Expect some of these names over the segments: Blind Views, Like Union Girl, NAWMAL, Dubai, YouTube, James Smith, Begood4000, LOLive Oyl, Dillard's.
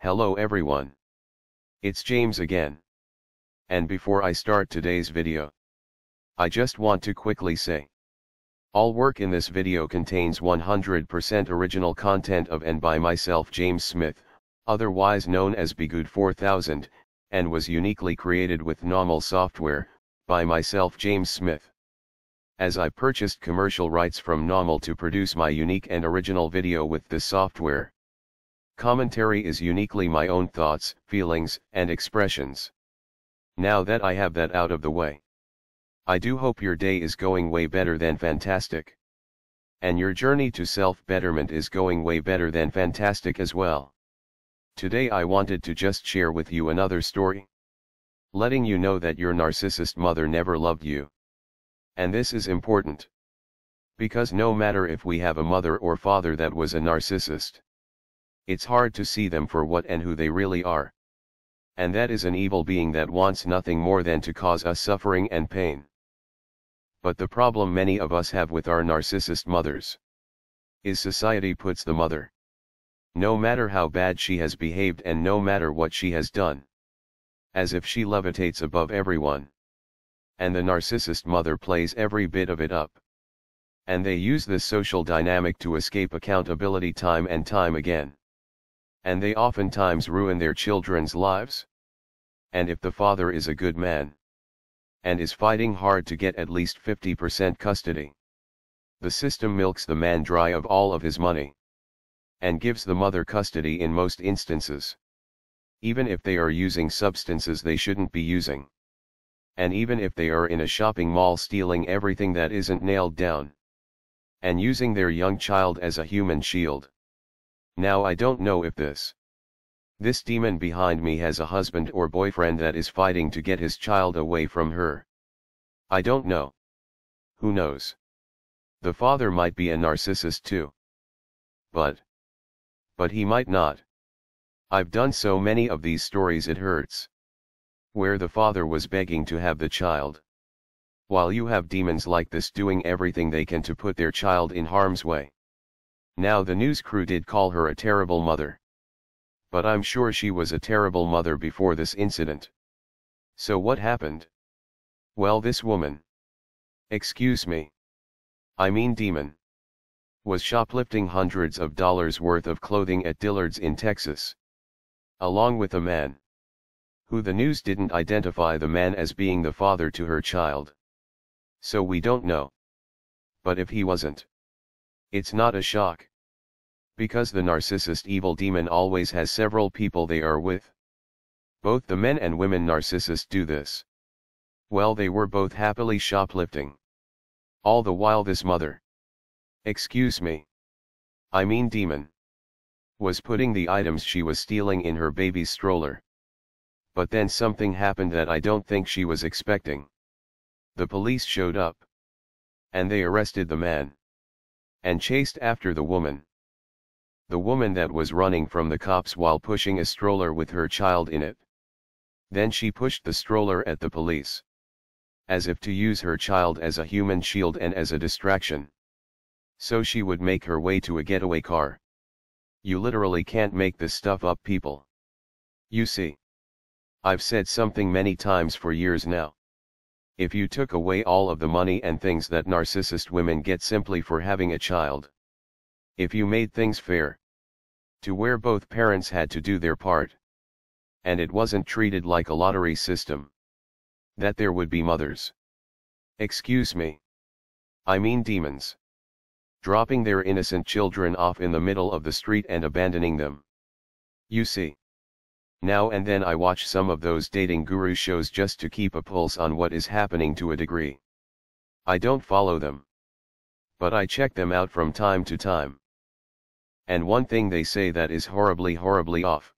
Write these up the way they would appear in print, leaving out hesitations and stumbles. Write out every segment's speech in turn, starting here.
Hello everyone. It's James again. And before I start today's video, I just want to quickly say, all work in this video contains 100% original content of and by myself, James Smith, otherwise known as Begood4000, and was uniquely created with NAWMAL software, by myself, James Smith. As I purchased commercial rights from NAWMAL to produce my unique and original video with this software. Commentary is uniquely my own thoughts, feelings, and expressions. Now that I have that out of the way, I do hope your day is going way better than fantastic. And your journey to self-betterment is going way better than fantastic as well. Today I wanted to just share with you another story, letting you know that your narcissist mother never loved you. And this is important, because no matter if we have a mother or father that was a narcissist, it's hard to see them for what and who they really are. And that is an evil being that wants nothing more than to cause us suffering and pain. But the problem many of us have with our narcissist mothers is society puts the mother, no matter how bad she has behaved and no matter what she has done, as if she levitates above everyone. And the narcissist mother plays every bit of it up. And they use this social dynamic to escape accountability time and time again. And they oftentimes ruin their children's lives. And if the father is a good man, and is fighting hard to get at least 50% custody, the system milks the man dry of all of his money, and gives the mother custody in most instances, even if they are using substances they shouldn't be using, and even if they are in a shopping mall stealing everything that isn't nailed down, and using their young child as a human shield. Now I don't know if this demon behind me has a husband or boyfriend that is fighting to get his child away from her. I don't know. Who knows? The father might be a narcissist too. But he might not. I've done so many of these stories it hurts. Where the father was begging to have the child. While you have demons like this doing everything they can to put their child in harm's way. Now the news crew did call her a terrible mother. But I'm sure she was a terrible mother before this incident. So what happened? Well, this woman, excuse me, I mean demon, was shoplifting hundreds of dollars worth of clothing at Dillard's in Texas, along with a man, who the news didn't identify the man as being the father to her child. So we don't know. But if he wasn't, it's not a shock, because the narcissist evil demon always has several people they are with. Both the men and women narcissists do this. Well, they were both happily shoplifting. All the while this mother, excuse me, I mean demon, was putting the items she was stealing in her baby's stroller. But then something happened that I don't think she was expecting. The police showed up. And they arrested the man. And chased after the woman. The woman that was running from the cops while pushing a stroller with her child in it. Then she pushed the stroller at the police, as if to use her child as a human shield and as a distraction, so she would make her way to a getaway car. You literally can't make this stuff up, people. You see, I've said something many times for years now. If you took away all of the money and things that narcissist women get simply for having a child. If you made things fair. To where both parents had to do their part. And it wasn't treated like a lottery system. That there would be mothers. Excuse me. I mean demons. Dropping their innocent children off in the middle of the street and abandoning them. You see. Now and then I watch some of those dating guru shows just to keep a pulse on what is happening to a degree. I don't follow them. But I check them out from time to time. And one thing they say that is horribly, horribly off.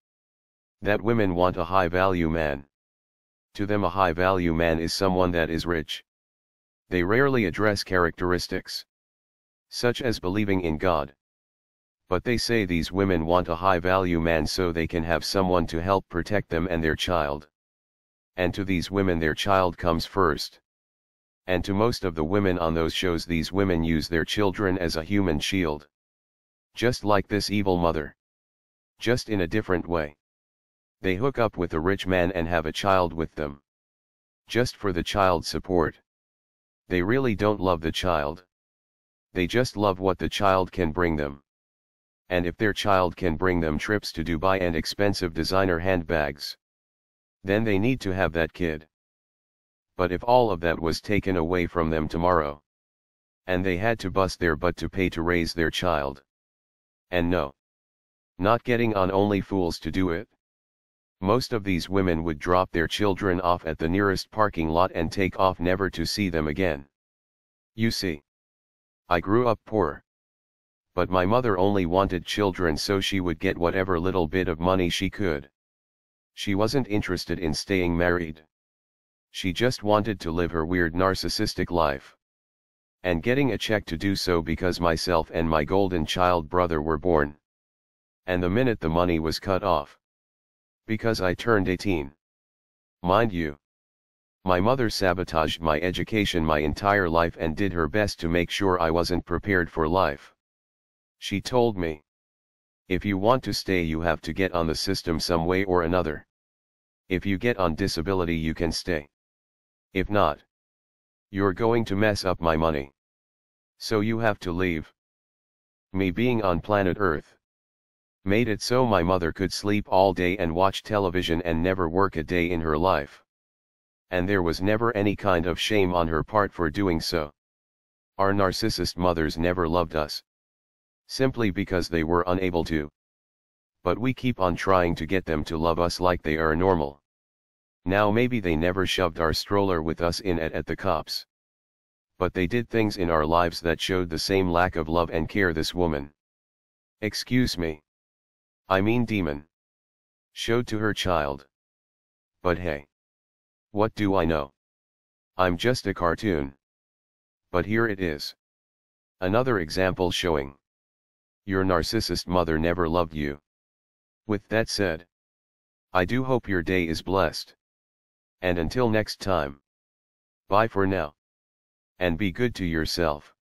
That women want a high-value man. To them a high-value man is someone that is rich. They rarely address characteristics, such as believing in God. But they say these women want a high-value man so they can have someone to help protect them and their child. And to these women their child comes first. And to most of the women on those shows these women use their children as a human shield. Just like this evil mother. Just in a different way. They hook up with a rich man and have a child with them. Just for the child support. They really don't love the child. They just love what the child can bring them. And if their child can bring them trips to Dubai and expensive designer handbags, then they need to have that kid. But if all of that was taken away from them tomorrow, and they had to bust their butt to pay to raise their child. And no. Not getting on only fools to do it. Most of these women would drop their children off at the nearest parking lot and take off never to see them again. You see, I grew up poor. But my mother only wanted children so she would get whatever little bit of money she could. She wasn't interested in staying married. She just wanted to live her weird narcissistic life. And getting a check to do so because myself and my golden child brother were born. And the minute the money was cut off, because I turned 18. Mind you, my mother sabotaged my education my entire life and did her best to make sure I wasn't prepared for life. She told me, if you want to stay you have to get on the system some way or another. If you get on disability you can stay. If not, you're going to mess up my money. So you have to leave. Me being on planet Earth made it so my mother could sleep all day and watch television and never work a day in her life. And there was never any kind of shame on her part for doing so. Our narcissist mothers never loved us. Simply because they were unable to. But we keep on trying to get them to love us like they are normal. Now maybe they never shoved our stroller with us in at the cops. But they did things in our lives that showed the same lack of love and care this woman. Excuse me. I mean demon. Showed to her child. But hey. What do I know? I'm just a cartoon. But here it is. Another example showing. Your narcissist mother never loved you. With that said, I do hope your day is blessed. And until next time. Bye for now. And be good to yourself.